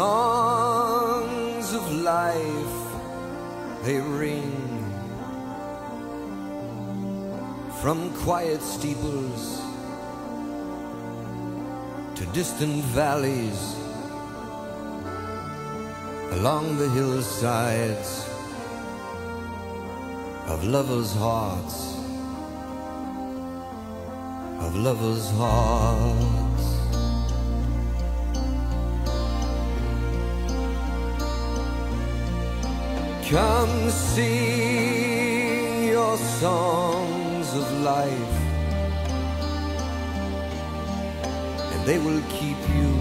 Songs of life they ring from quiet steeples to distant valleys, along the hillsides of lovers' hearts, of lovers' hearts. Come sing your songs of life, and they will keep you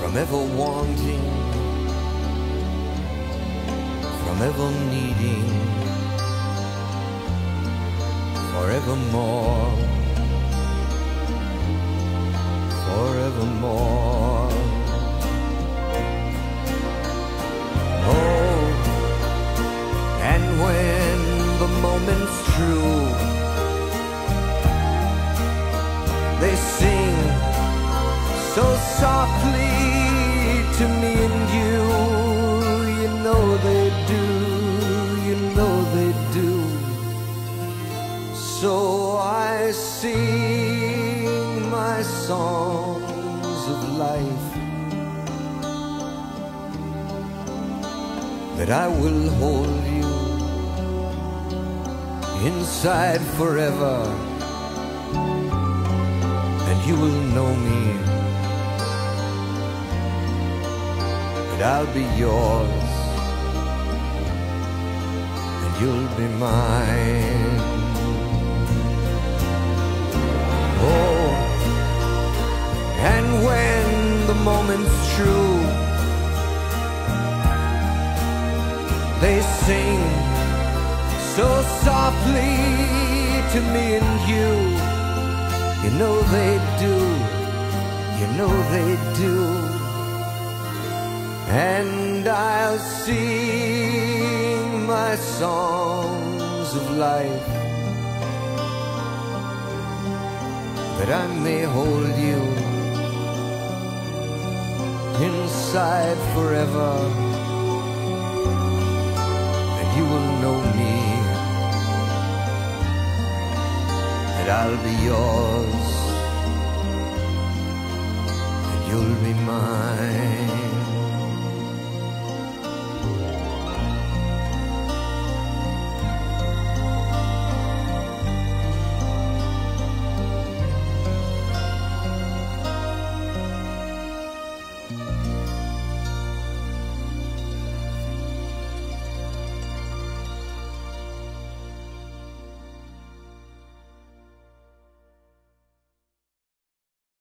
from ever wanting, from ever needing, forevermore, forevermore. Moment's true, they sing so softly to me and you. You know they do, you know they do. So I sing my songs of life that I will hold you inside forever, and you will know me, and I'll be yours, and you'll be mine. Oh, and when the moment's true, they sing so softly to me and you. You know they do, you know they do. And I'll sing my songs of life that I may hold you inside forever, and you will know me, I'll be yours.